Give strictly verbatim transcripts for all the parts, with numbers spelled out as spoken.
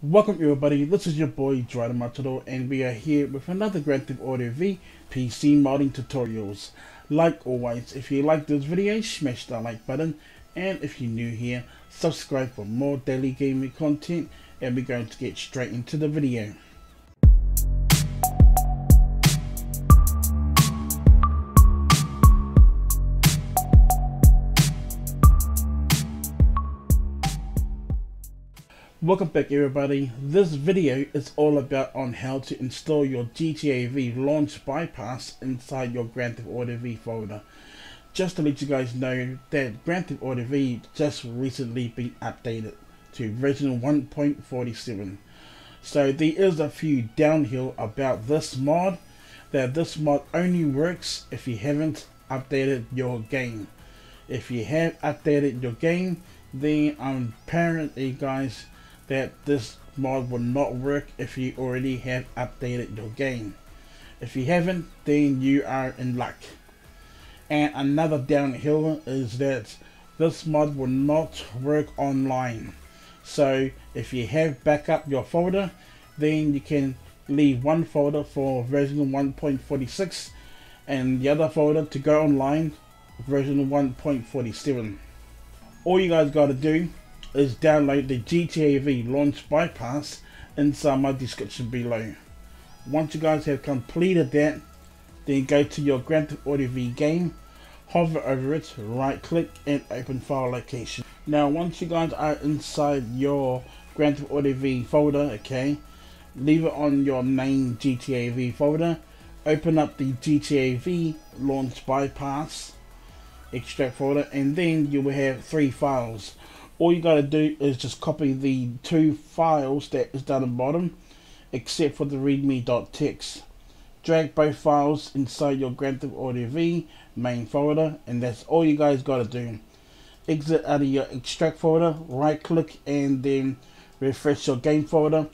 Welcome everybody, this is your boy Dryder Mataroa, and we are here with another Grand Theft Auto V P C modding tutorials. Like always, if you like this video, smash that like button, and if you're new here, subscribe for more daily gaming content, and we're going to get straight into the video. Welcome back everybody, this video is all about on how to install your G T A V Launch Bypass inside your Grand Theft Auto V folder. Just to let you guys know that Grand Theft Auto V just recently been updated to version one point forty-seven. So there is a few downhill about this mod, that this mod only works if you haven't updated your game. If you have updated your game, then um, apparently guys, that this mod will not work if you already have updated your game. If you haven't, then you are in luck. And another downhill is that this mod will not work online. So if you have backup your folder, then you can leave one folder for version one point forty-six and the other folder to go online version one point forty-seven. All you guys gotta do is download the G T A V Launch Bypass inside my description below. Once you guys have completed that, then go to your Grand Theft Auto V game, hover over it, right click and open file location. Now once you guys are inside your Grand Theft Auto V folder, okay, leave it on your main G T A V folder, open up the G T A V Launch Bypass extract folder, and then you will have three files. All you gotta do is just copy the two files that is down the bottom, except for the readme.txt. Drag both files inside your Grand Theft Auto V main folder, and that's all you guys gotta do. Exit out of your extract folder, right click and then refresh your game folder.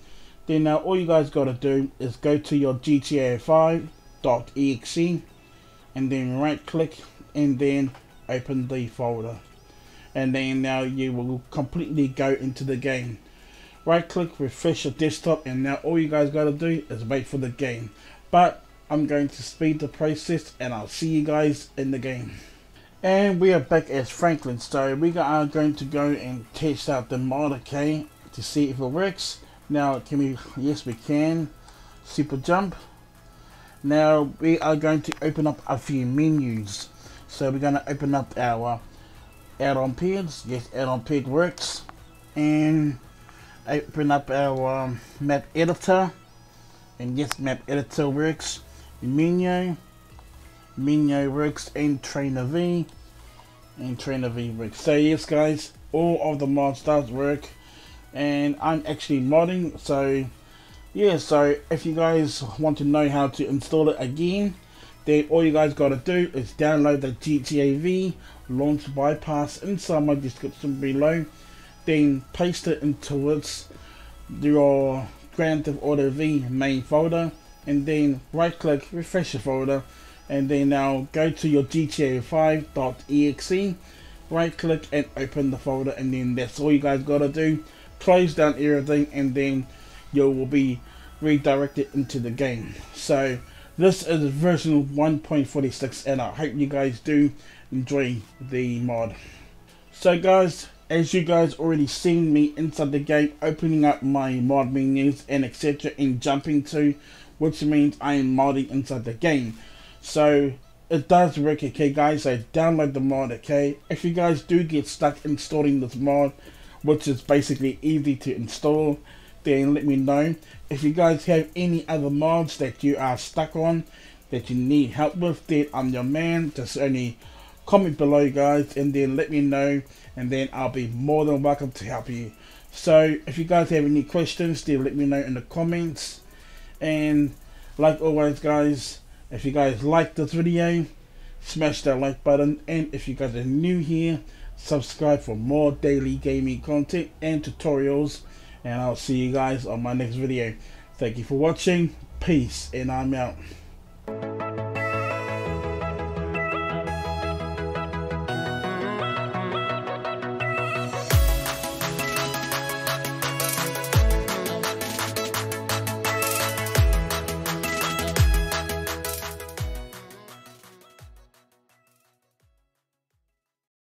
Then now all you guys gotta do is go to your G T A five dot E X E and then right click and then open the folder. And then now you will completely go into the game. Right click, refresh your desktop, and now all you guys gotta do is wait for the game. But I'm going to speed the process and I'll see you guys in the game. And we are back as Franklin, so we are going to go and test out the mod, okay, to see if it works. Now can we, yes we can, super jump. Now we are going to open up a few menus. So we're gonna open up our add-on pads, yes add-on pad works, and open up our um, map editor, and yes map editor works, menu, menu works, and TrainerV, and TrainerV works. So yes guys, all of the mods does work, and I'm actually modding, so yeah, so if you guys want to know how to install it again, then all you guys gotta do is download the G T A V Launch Bypass inside my description below, then paste it into its your Grand Theft Auto V main folder, and then right click, refresh your folder, and then now go to your G T A five dot E X E, right click and open the folder, and then that's all you guys gotta do. Close down everything, and then you will be redirected into the game. So this is version one point forty-six, and I hope you guys do enjoy the mod. So guys, as you guys already seen me inside the game opening up my mod menus and etc and jumping to, which means I am modding inside the game. So it does work, okay guys, so download the mod, okay. If you guys do get stuck installing this mod, which is basically easy to install, then let me know. If you guys have any other mods that you are stuck on, that you need help with, then I'm your man. Just only comment below guys, and then let me know, and then I'll be more than welcome to help you. So if you guys have any questions, then let me know in the comments. And like always guys, if you guys like this video, smash that like button, and if you guys are new here, subscribe for more daily gaming content and tutorials. And I'll see you guys on my next video. Thank you for watching. Peace, and I'm out.